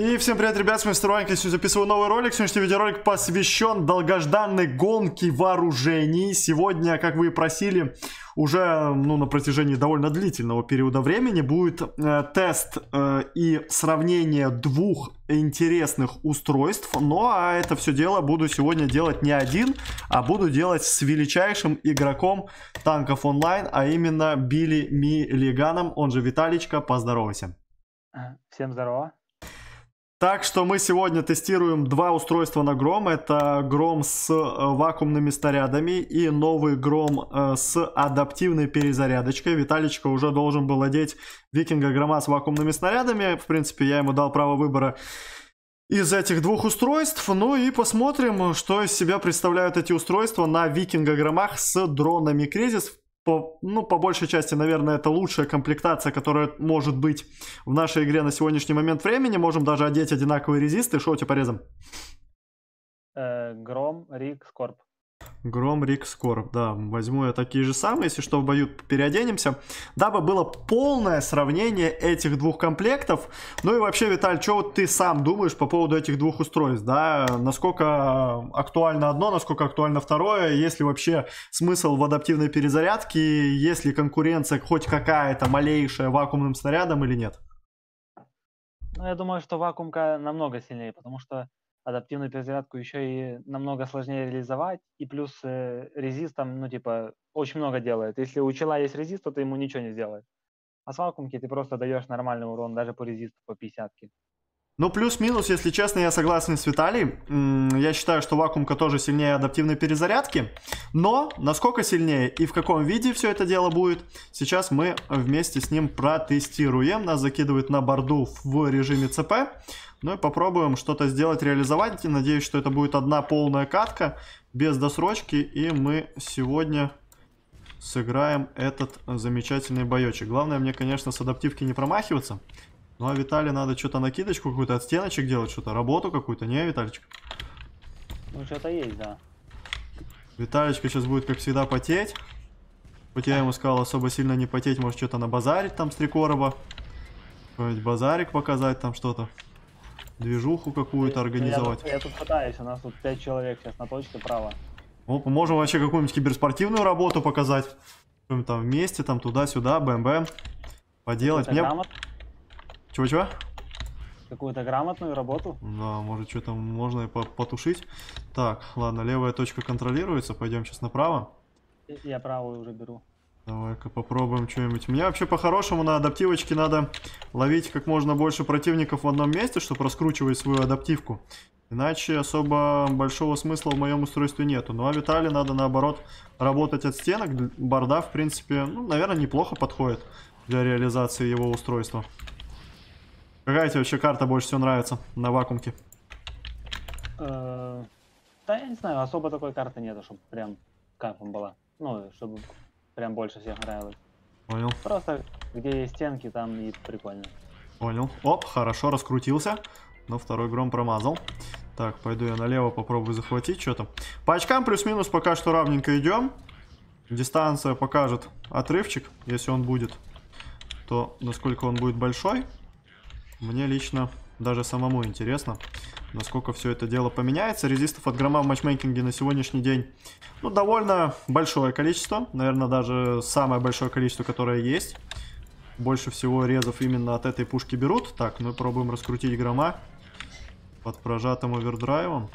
И всем привет, ребят, с вами Стройняшка, сегодня записываю новый ролик. Сегодняшний видеоролик посвящен долгожданной гонке вооружений. Сегодня, как вы и просили, уже на протяжении довольно длительного периода времени будет тест и сравнение двух интересных устройств. Ну а это все дело буду сегодня делать не один, а буду делать с величайшим игроком танков онлайн, а именно Билли Миллиганом, он же Виталичка. Поздоровайся. Всем здорово. Так что мы сегодня тестируем два устройства на Гром. Это Гром с вакуумными снарядами и новый Гром с адаптивной перезарядочкой. Виталичка уже должен был одеть Викинга Грома с вакуумными снарядами. В принципе, я ему дал право выбора из этих двух устройств. Ну и посмотрим, что из себя представляют эти устройства на Викинга Громах с дронами Кризис. По большей части, наверное, это лучшая комплектация, которая может быть в нашей игре на сегодняшний момент времени. Можем даже одеть одинаковые резисты. Шо у тебя порезом? Гром, Рик, Скорб. Гром, Рик, Скорб, да. Возьму я такие же самые, если что, в бою переоденемся. Дабы было полное сравнение этих двух комплектов. Ну и вообще, Виталь, что ты сам думаешь по поводу этих двух устройств? Да? Насколько актуально одно, насколько актуально второе? Есть ли вообще смысл в адаптивной перезарядке? Есть ли конкуренция хоть какая-то малейшая вакуумным снарядом или нет? Ну, я думаю, что вакуумка намного сильнее, потому что адаптивную перезарядку еще и намного сложнее реализовать, и плюс резист там, очень много делает. Если у чела есть резист, то ты ему ничего не сделаешь. А с вакуумки ты просто даешь нормальный урон даже по резисту, по 50-ке. Ну, плюс-минус, если честно, я согласен с Виталием. Я считаю, что вакуумка тоже сильнее адаптивной перезарядки. Но насколько сильнее и в каком виде все это дело будет, сейчас мы вместе с ним протестируем. Нас закидывает на борду в режиме ЦП. Ну и попробуем что-то сделать, реализовать. Надеюсь, что это будет одна полная катка, без досрочки. И мы сегодня сыграем этот замечательный боечек. Главное мне, конечно, с адаптивки не промахиваться. Ну, а Виталий надо что-то накидочку какую-то от стеночек делать, что-то, работу какую-то, не, Виталичка? Ну, что-то есть, да. Виталичка сейчас будет, как всегда, потеть. Хоть я ему сказал особо сильно не потеть, может, что-то набазарить там с три короба. Какой-нибудь базарик показать там что-то. Движуху какую-то организовать. Я тут пытаюсь, у нас тут 5 человек сейчас на точке право. Ну, можем вообще какую-нибудь киберспортивную работу показать. Там вместе, там туда-сюда, бэм-бэм. Поделать. Мне... Чего-чего? Какую-то грамотную работу? Да, может, что-то можно и потушить. Так, ладно, левая точка контролируется. Пойдем сейчас направо. Я правую уже беру. Давай-ка попробуем что-нибудь. Мне вообще по-хорошему на адаптивочке надо ловить как можно больше противников в одном месте, чтобы раскручивать свою адаптивку. Иначе особо большого смысла в моем устройстве нету. Ну а Виталий надо, наоборот, работать от стенок. Борда, в принципе, наверное, неплохо подходит для реализации его устройства. Какая тебе вообще карта больше всего нравится на вакуумке? Да, я не знаю, особо такой карты нету, чтобы прям кайфом была. Ну, чтобы прям больше всех нравилось. Понял. Просто где есть стенки, там и прикольно. Понял. Оп, хорошо, раскрутился. Но второй Гром промазал. Так, пойду я налево попробую захватить что-то. По очкам плюс-минус пока что равненько идем. Дистанция покажет отрывчик, если он будет, то насколько он будет большой. Мне лично даже самому интересно, насколько все это дело поменяется. Резистов от Грома в матчмейкинге на сегодняшний день довольно большое количество. Наверное, даже самое большое количество, которое есть. Больше всего резов именно от этой пушки берут. Так, мы пробуем раскрутить Грома под прожатым овердрайвом.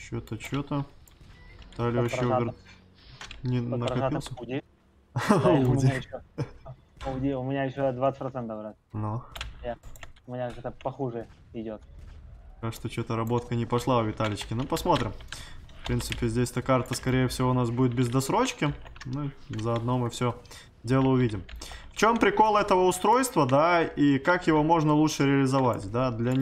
Что-то. Талия вообще не накопился. У меня еще 20%, брат. Ну. У меня что-то похуже идет. Так что что-то работка не пошла у Виталички. Ну, посмотрим. В принципе, здесь-то карта, скорее всего, у нас будет без досрочки. Ну, заодно мы все дело увидим. В чем прикол этого устройства, да, и как его можно лучше реализовать, да. Ни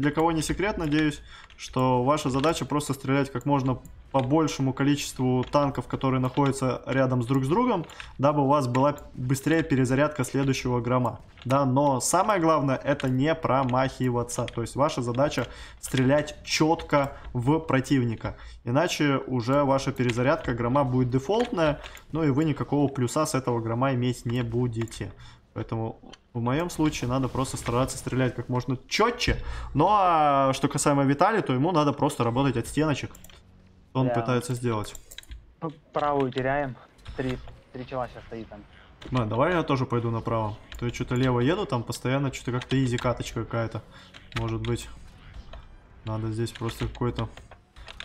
для кого не секрет, надеюсь, что ваша задача просто стрелять как можно по большему количеству танков, которые находятся рядом с друг другом, дабы у вас была быстрее перезарядка следующего Грома, да. Но самое главное — это не промахиваться, то есть ваша задача стрелять четко в противника, иначе уже ваша перезарядка Грома будет дефолтная, ну и вы никакого плюса с этого Грома иметь не будете. Поэтому в моем случае надо просто стараться стрелять как можно четче. Ну а что касаемо Виталия, то ему надо просто работать от стеночек. Он пытается сделать. Ну, правую теряем. Три чела сейчас стоит там. Да, давай я тоже пойду направо. То я что-то лево еду, там постоянно что-то как-то изи каточка какая-то. Может быть. Надо здесь просто какой-то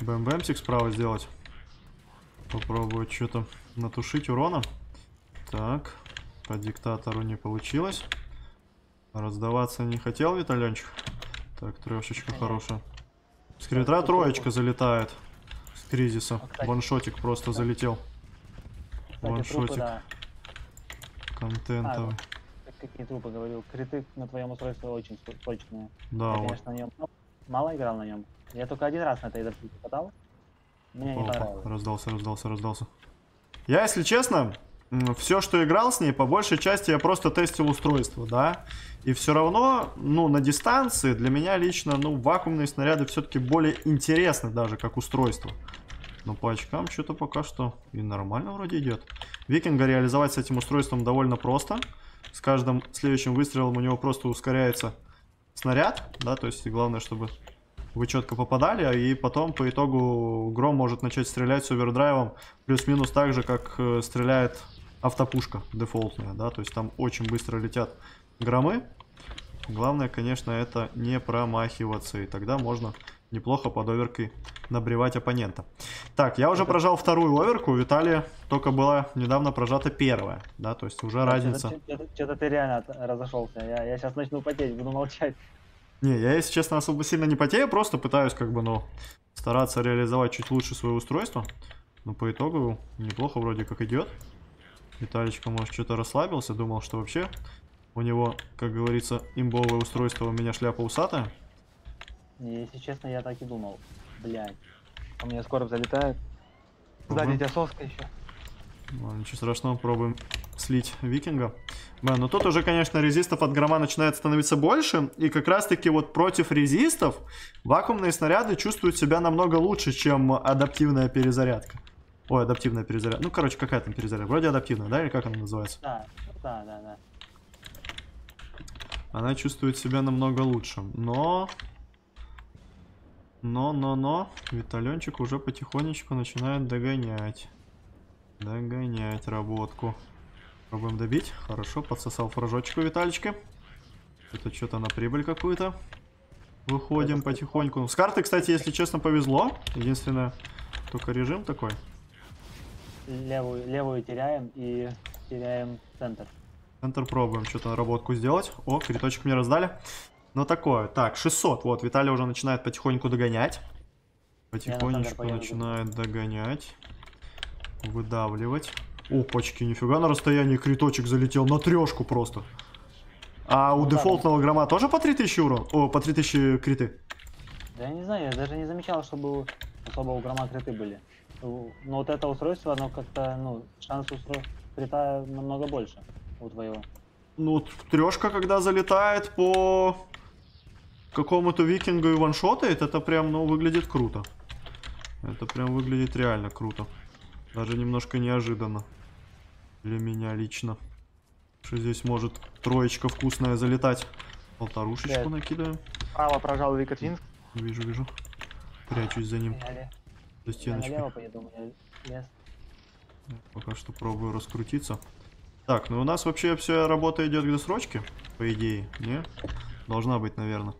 бэм-бэмсик справа сделать. Попробовать что-то натушить урона. Так. По диктатору не получилось. Раздаваться не хотел Виталенчик. Так, трешечка хорошая. С критра троечка залетает. С кризиса. Ваншотик просто залетел. Ваншотик. Контентовый. Какие трупы говорил. Криты на твоем устройстве очень точные. Да. Я, конечно, на нем мало играл на нем. Я только один раз на этой игре попадал. Мне не понравилось. Раздался. Я, если честно, все, что играл с ней, по большей части я просто тестил устройство, да. И все равно, ну, на дистанции для меня лично, ну, вакуумные снаряды все-таки более интересны даже, как устройство. Но по очкам что-то пока что и нормально вроде идет. Викинга реализовать с этим устройством довольно просто. С каждым следующим выстрелом у него просто ускоряется снаряд, да, то есть главное, чтобы вы четко попадали, и потом по итогу Гром может начать стрелять с овердрайвом плюс-минус так же, как стреляет автопушка дефолтная, да, то есть там очень быстро летят громы. Главное, конечно, это не промахиваться, и тогда можно неплохо под оверкой набревать оппонента. Так, я уже прожал вторую оверку, у Виталия только была недавно прожата первая, да, то есть уже разница. Что-то ты реально разошелся, я сейчас начну потеть, буду молчать. Не, я, если честно, особо сильно не потею, просто пытаюсь как бы, ну, стараться реализовать чуть лучше свое устройство. Но по итогу неплохо вроде как идет. Виталичка, может, что-то расслабился, думал, что вообще у него, как говорится, имбовое устройство, у меня шляпа усатая. Если честно, я так и думал. Блядь, у меня скоро залетает. Сзади тебя соска еще. Ну, ничего страшного, пробуем слить Викинга. Да, но тут уже, конечно, резистов от грома начинает становиться больше. И как раз-таки вот против резистов вакуумные снаряды чувствуют себя намного лучше, чем адаптивная перезарядка. Ой, адаптивная перезарядка. Ну, короче, какая там перезарядка? Вроде адаптивная, да? Или как она называется? Да. Она чувствует себя намного лучше. Но Виталенчик уже потихонечку начинает догонять. Догонять работку. Пробуем добить. Хорошо, подсосал фражочку Виталички. Это что-то на прибыль какую-то. Выходим потихоньку. С карты, кстати, если честно, повезло. Единственное, только режим такой. Левую теряем и теряем центр. Центр пробуем что-то наработку сделать. О, криточек мне раздали. Ну такое. Так, 600. Вот, Виталий уже начинает потихоньку догонять. Потихонечку начинает догонять. Выдавливать. Опачки, нифига на расстоянии криточек залетел. На трешку просто. А у дефолтного грома тоже по 3000 урон? О, по 3000 криты. Да я не знаю, я даже не замечал, чтобы особо у грома криты были. Но вот это устройство, оно как-то, ну, шанс крита намного больше у твоего. Ну, трешка, когда залетает по какому-то викингу и ваншотает, это прям, ну, выглядит круто. Это прям выглядит реально круто. Даже немножко неожиданно для меня лично, что здесь может троечка вкусная залетать. Полторушечку накидываем. Право прожал Викатинск. Вижу. Прячусь за ним. За стеночкой. Пока что пробую раскрутиться. Так, ну у нас вообще вся работа идет к досрочке, по идее, не? Должна быть, наверное.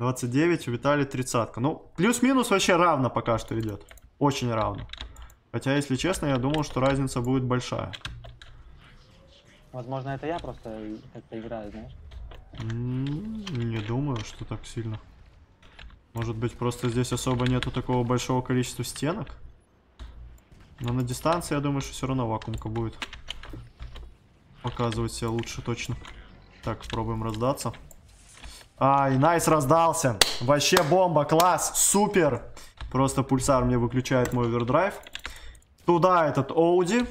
29, у Виталия 30. Ну, плюс-минус вообще равно пока что идет. Очень равно. Хотя, если честно, я думал, что разница будет большая. Возможно, это я просто как-то играю, знаешь? Не думаю, что так сильно. Может быть, просто здесь особо нету такого большого количества стенок. Но на дистанции, я думаю, что все равно вакуумка будет показывать себя лучше точно. Так, пробуем раздаться. Ай, найс, раздался. Вообще бомба, класс, супер. Просто пульсар мне выключает мой овердрайв. Туда этот Оуди.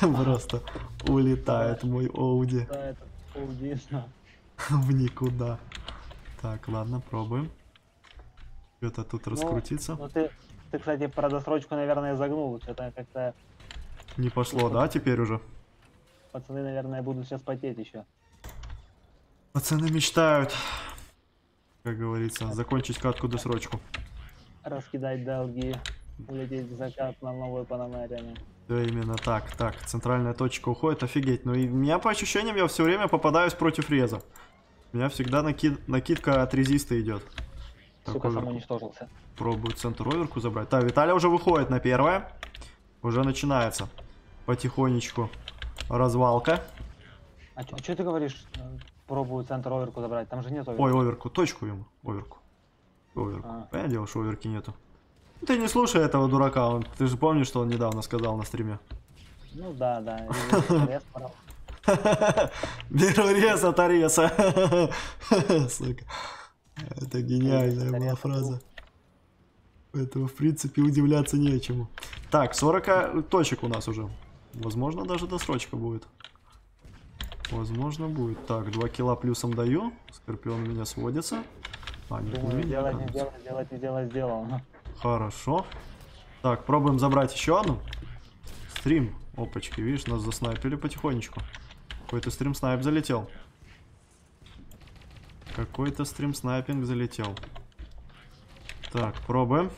Просто улетает мой Оуди. В никуда. Так, ладно, пробуем. Что-то тут раскрутиться. Ну, ты, кстати, про досрочку, наверное, загнул. Это как-то Не пошло, да, теперь уже? Пацаны, наверное, будут сейчас потеть еще. Пацаны мечтают, как говорится, закончить катку досрочку. Раскидать долги, улететь в закат на новую Панамерину. Да, именно так, так, центральная точка уходит, офигеть. Ну и меня по ощущениям, я все время попадаюсь против реза. У меня всегда накидка от резиста идет. Сука, сам уничтожился. Пробую центр оверку забрать. Так, Виталий уже выходит на первое. Уже начинается потихонечку развалка. А что ты говоришь? Пробую центр оверку забрать. Там же нет оверку. Ой, оверку. Точку ему. Оверку. Оверку. А. Понятное дело, что оверки нету. Ты не слушай этого дурака. Ты же помнишь, что он недавно сказал на стриме? Ну да, да. Беру рез от ареса. Это гениальная была фраза. Поэтому, в принципе, удивляться нечему. Так, 40 точек у нас уже. Возможно, даже досрочка будет. Возможно, будет. Так, 2 кило плюсом даю. Скорпион у меня сводится. А, нет, делать, сделал. Хорошо. Так, пробуем забрать еще одну. Стрим. Опачки, видишь, нас заснайпили потихонечку. Какой-то стрим-снайп залетел. Какой-то стрим-снайпинг залетел. Так, пробуем.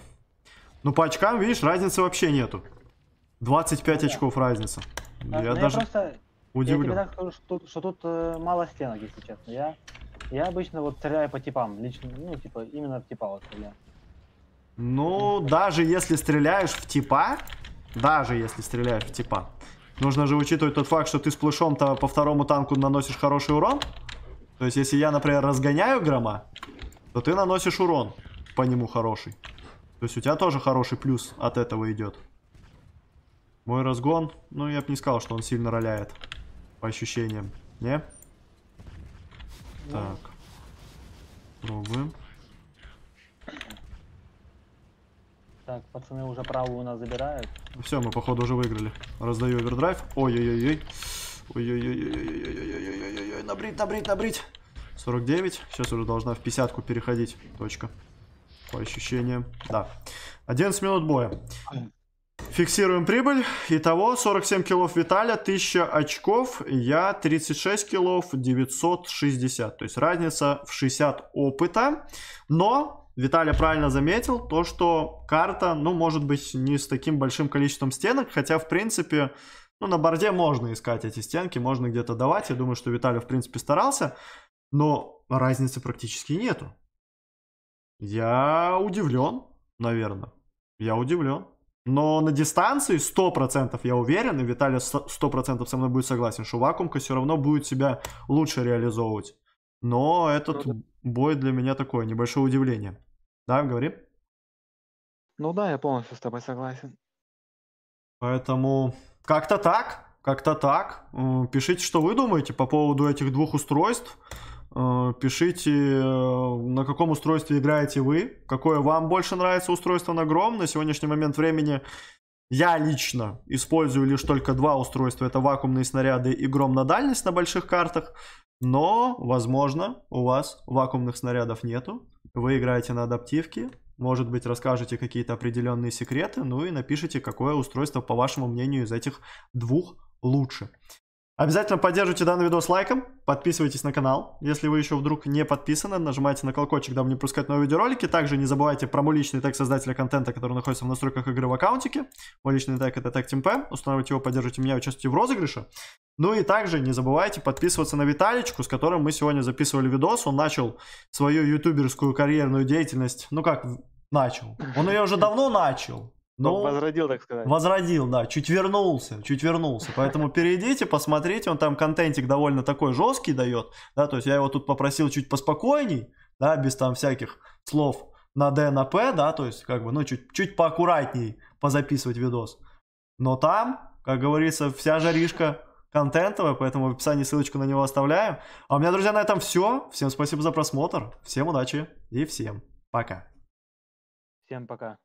Ну, по очкам, видишь, разницы вообще нету. 25 очков разница. Я даже удивлен. Я тебе так скажу, что тут мало стенок, если честно. Я обычно вот стреляю по типам. Лично, ну, типа, именно в типа вот стреляю. Ну, даже если стреляешь в типа... Даже если стреляешь в типа. Нужно же учитывать тот факт, что ты с плешом-то по второму танку наносишь хороший урон. То есть, если я, например, разгоняю грома, то ты наносишь урон по нему хороший. То есть, у тебя тоже хороший плюс от этого идет. Мой разгон, ну, я бы не сказал, что он сильно роляет. По ощущениям. Не? Так. Пробуем. Так, пацаны уже правую у нас забирают. Все, мы походу уже выиграли. Раздаю овердрайв. Ой-ой-ой-ой. Ой-ой-ой-ой-ой-ой-ой-ой-ой. Набрить, набрить, набрить. 49. Сейчас уже должна в 50-ку переходить. Точка. По ощущениям. Да. 11 минут боя. Фиксируем прибыль. Итого 47 киллов Виталя, 1000 очков. Я 36 киллов, 960. То есть разница в 60 опыта. Но... Виталий правильно заметил то, что карта, ну, может быть, не с таким большим количеством стенок, хотя, в принципе, ну, на борде можно искать эти стенки, можно где-то давать. Я думаю, что Виталий, в принципе, старался, но разницы практически нету. Я удивлен, наверное. Я удивлен. Но на дистанции 100% я уверен, и Виталий 100% со мной будет согласен, что вакуумка все равно будет себя лучше реализовывать. Но этот бой для меня такое, небольшое удивление. Да, говори? Ну да, я полностью с тобой согласен. Поэтому как-то так, как-то так. Пишите, что вы думаете по поводу этих двух устройств. Пишите, на каком устройстве играете вы. Какое вам больше нравится устройство на Гром. На сегодняшний момент времени я лично использую лишь только 2 устройства. Это вакуумные снаряды и Гром на дальность на больших картах. Но, возможно, у вас вакуумных снарядов нету. Вы играете на адаптивке. Может быть, расскажете какие-то определенные секреты. Ну и напишите, какое устройство, по вашему мнению, из этих двух лучше. Обязательно поддержите данный видос лайком. Подписывайтесь на канал, если вы еще вдруг не подписаны. Нажимайте на колокольчик, дабы не пропускать новые видеоролики. Также не забывайте про мой личный тег создателя контента, который находится в настройках игры в аккаунтике. Мой личный тег — это тег TeamP. Устанавливайте его, поддержите меня, участвуйте в розыгрыше. Ну и также не забывайте подписываться на Виталичку, с которым мы сегодня записывали видос. Он начал свою ютуберскую карьерную деятельность. Ну как начал? Он ее уже давно начал. Но возродил, так сказать. Возродил, да. Чуть вернулся, чуть вернулся. Поэтому перейдите, посмотрите. Он там контентик довольно такой жесткий дает. Да, то есть я его тут попросил чуть поспокойней, да, без там всяких слов на Д, на П, да, то есть как бы, ну, чуть поаккуратней позаписывать видос. Но там, как говорится, вся жаришка контентовая, поэтому в описании ссылочку на него оставляю. А у меня, друзья, на этом все. Всем спасибо за просмотр, всем удачи и всем пока. Всем пока.